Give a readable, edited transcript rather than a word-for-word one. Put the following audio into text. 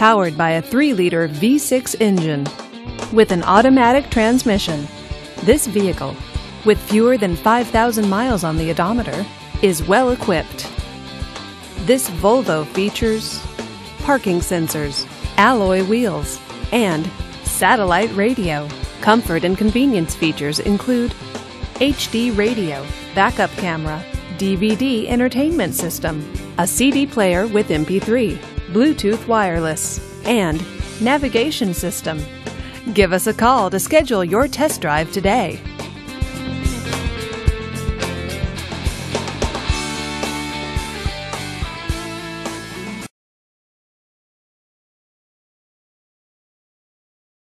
powered by a 3-liter V6 engine. With an automatic transmission, this vehicle, with fewer than 5,000 miles on the odometer, is well equipped. This Volvo features parking sensors, alloy wheels, and satellite radio. Comfort and convenience features include HD radio, backup camera, DVD entertainment system, a CD player with MP3, Bluetooth wireless, and navigation system. Give us a call to schedule your test drive today.